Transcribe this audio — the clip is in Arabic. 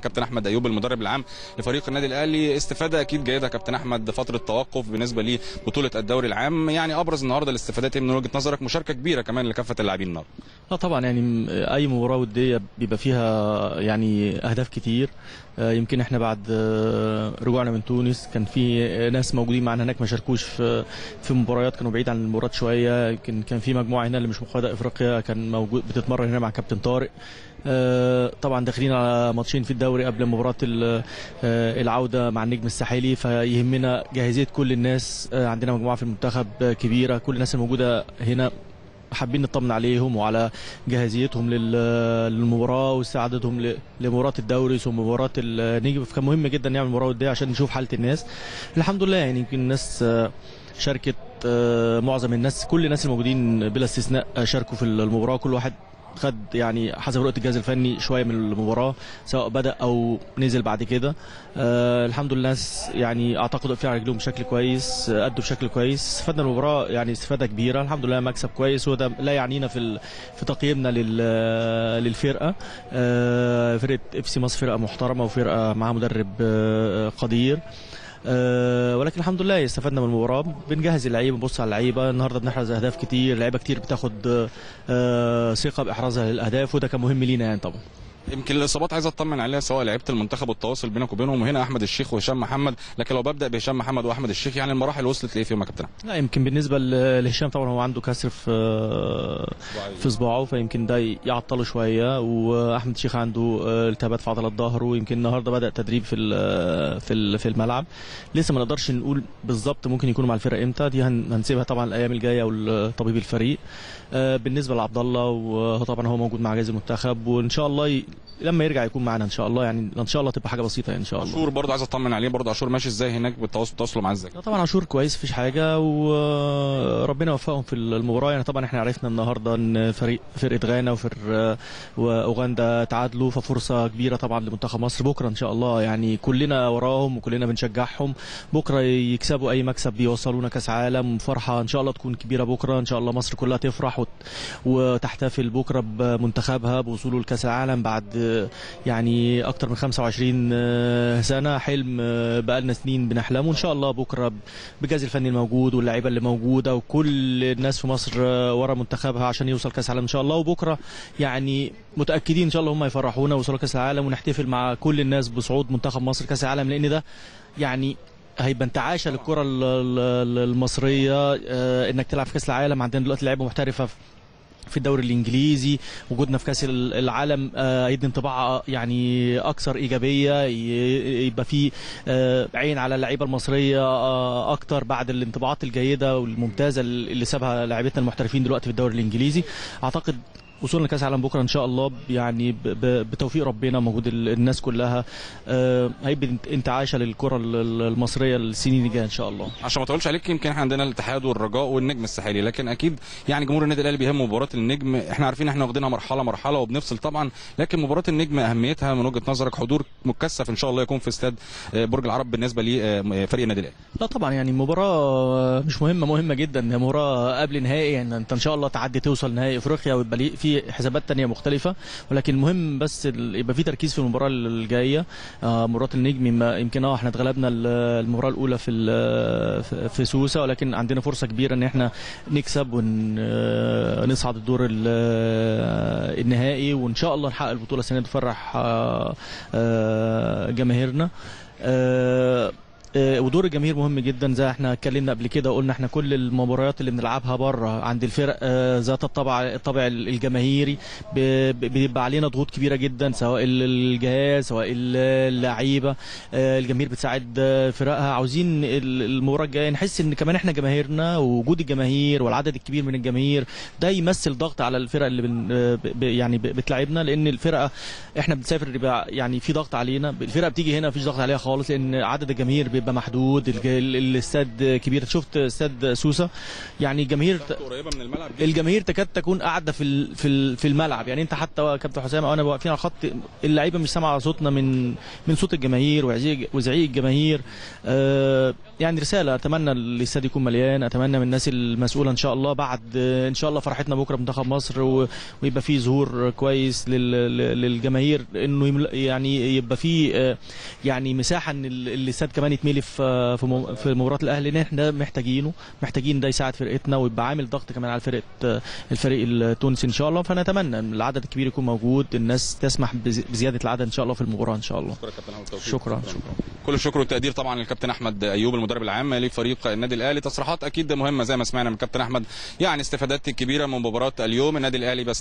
كابتن احمد ايوب المدرب العام لفريق النادي الاهلي، استفاده اكيد جيده كابتن احمد فتره التوقف بالنسبه لبطوله الدوري العام، يعني ابرز النهارده الاستفادات من وجهه نظرك، مشاركه كبيره كمان لكافه اللاعبين النهارده. طبعا يعني اي مباراه وديه بيبقى فيها يعني اهداف كتير، يمكن احنا بعد رجوعنا من تونس كان في ناس موجودين معانا هناك ما شاركوش في مباريات، كانوا بعيد عن المباريات شويه، يمكن كان في مجموعه هنا اللي مش مخوضه افريقيا كان موجود بتتمرن هنا مع كابتن طارق. طبعا داخلين على ماتشين في الدوري قبل مباراه العوده مع النجم الساحلي، فيهمنا جاهزيه كل الناس. عندنا مجموعه في المنتخب كبيره، كل الناس الموجوده هنا حابين نطمن عليهم وعلى جاهزيتهم للمباراه واستعدادهم لمباراه الدوري ثم مباراه النجم، فكان مهم جدا نعمل المباراه وديه عشان نشوف حاله الناس. الحمد لله يعني يمكن الناس شاركت، معظم الناس كل الناس الموجودين بلا استثناء شاركوا في المباراه، كل واحد خد يعني حسب رؤيه الجهاز الفني شويه من المباراه سواء بدا او نزل بعد كده. الحمد لله الناس يعني اعتقد واقفين على رجلهم بشكل كويس، ادوا بشكل كويس، استفدنا المباراه يعني استفاده كبيره، الحمد لله مكسب كويس، وده لا يعنينا في تقييمنا للفرقه. فرقه اف سي مصر فرقه محترمه وفرقه معاها مدرب قدير، ولكن الحمد لله استفدنا من المباراه. بنجهز اللعيبه، بنبص على اللعيبه النهارده، بنحرز اهداف كتير، لعيبه كتير بتاخد ثقه باحرازها للاهداف، وده كان مهم لينا يعني. طبعا يمكن الاصابات عايز اطمن عليها سواء لعيبه المنتخب والتواصل بينك وبينهم، وهنا احمد الشيخ وهشام محمد، لكن لو ببدا بهشام محمد واحمد الشيخ يعني المراحل وصلت لايه فيهم يا كابتن؟ لا يمكن بالنسبه لهشام طبعا هو عنده كسر في صباعه، فيمكن ده يعطله شويه، واحمد الشيخ عنده التهابات في عضلات ظهره، يمكن النهارده بدا تدريب في الملعب، لسه ما نقدرش نقول بالظبط ممكن يكونوا مع الفرقه امتى، دي هنسيبها طبعا الايام الجايه والطبيب الفريق. بالنسبه لعبد الله وهو طبعا هو موجود مع جهاز المنتخب، وان شاء الله لما يرجع يكون معانا ان شاء الله، يعني ان شاء الله تبقى حاجه بسيطه يعني ان شاء الله. عاشور برضه عايز اطمن عليه، برضه عاشور ماشي ازاي هناك بتواصلوا معاه ازاي؟ طبعا عاشور كويس مفيش حاجه، وربنا وفقهم في المباراه يعني. طبعا احنا عرفنا النهارده ان فرقه غانا واوغندا تعادلوا، ففرصه كبيره طبعا لمنتخب مصر بكره ان شاء الله، يعني كلنا وراهم وكلنا بنشجعهم بكره يكسبوا اي مكسب بيوصلونا كاس عالم، فرحه ان شاء الله تكون كبيره بكره ان شاء الله، مصر كلها تفرح وتحتفل بكره بمنتخبها بوصوله لكاس العالم بعد يعني اكتر من 25 سنه، حلم بقالنا سنين بنحلمه ان شاء الله. بكره بالجهاز الفني الموجود واللعيبه اللي موجوده وكل الناس في مصر ورا منتخبها عشان يوصل كاس العالم ان شاء الله، وبكره يعني متاكدين ان شاء الله هم يفرحونا ويوصلوا كاس العالم، ونحتفل مع كل الناس بصعود منتخب مصر كاس العالم، لان ده يعني هيبقى انتعاشه للكره المصريه انك تلعب في كاس العالم. عندنا دلوقتي لعيبه محترفه في الدوري الانجليزي، وجودنا في كاس العالم هيدي انطباع يعني اكثر ايجابيه، يبقى في عين على اللعيبه المصريه اكتر بعد الانطباعات الجيده والممتازه اللي سابها لاعيبتنا المحترفين دلوقتي في الدوري الانجليزي. اعتقد وصولنا لكاس العالم بكره ان شاء الله يعني بتوفيق ربنا ومجهود الناس كلها هيبقى انتعاشه للكره المصريه السنين الجايه ان شاء الله. عشان ما اطولش عليك، يمكن احنا عندنا الاتحاد والرجاء والنجم الساحلي، لكن اكيد يعني جمهور النادي الاهلي بيهم مباراه النجم، احنا عارفين احنا واخدينها مرحله مرحله وبنفصل طبعا، لكن مباراه النجم اهميتها من وجهه نظرك حضور مكثف ان شاء الله يكون في استاد برج العرب بالنسبه لفريق النادي الاهلي؟ لا طبعا يعني مباراه مش مهمه، مهمه جدا، مباراه قبل نهائي يعني، انت ان شاء الله تعدي توصل نهائي افريقيا ويبقى في حسابات تانية مختلفة، ولكن المهم بس يبقى في تركيز في المباراة الجاية. مباراة النجم يمكن احنا اتغلبنا المباراة الأولى في سوسه، ولكن عندنا فرصة كبيرة ان احنا نكسب ونصعد الدور النهائي، وان شاء الله نحقق البطولة السنة دي تفرح جماهيرنا. ودور الجماهير مهم جدا، زي احنا اتكلمنا قبل كده وقلنا احنا كل المباريات اللي بنلعبها بره عند الفرق ذات الطبع الجماهيري بيبقى علينا ضغوط كبيره جدا، سواء الجهاز سواء اللعيبه، الجماهير بتساعد فرقها، عاوزين المباراه الجايه نحس ان كمان احنا جماهيرنا ووجود الجماهير والعدد الكبير من الجماهير ده يمثل ضغط على الفرق اللي يعني بتلعبنا، لان الفرقه احنا بنسافر يعني في ضغط علينا، الفرقه بتيجي هنا مفيش ضغط عليها خالص لان عدد الجماهير بيبقى محدود، الاستاد كبير. شفت استاد سوسه يعني الجماهير قريبه من الملعب، الجماهير تكاد تكون قاعده في الملعب. يعني انت حتى كابتن حسام وانا واقفين على الخط اللعيبه مش سامعه صوتنا من صوت الجماهير وزعيق الجماهير. يعني رساله، اتمنى الاستاد يكون مليان، اتمنى من الناس المسؤوله ان شاء الله بعد ان شاء الله فرحتنا بكره بمنتخب مصر ويبقى فيه ظهور كويس للجماهير، انه يعني يبقى فيه يعني مساحه ان الاستاد كمان يتملي في مباراه الاهلي، ان احنا محتاجين ده يساعد فرقتنا ويبقى عامل ضغط كمان على الفريق التونسي ان شاء الله. فنتمنى ان العدد الكبير يكون موجود، الناس تسمح بزياده العدد ان شاء الله في المباراه ان شاء الله. شكرا. كل الشكر والتقدير طبعا للكابتن احمد ايوب المدرب العام لفريق النادي الاهلي. تصريحات اكيد مهمه زي ما سمعنا من كابتن احمد، يعني استفادات كبيره من مباراه اليوم. النادي الاهلي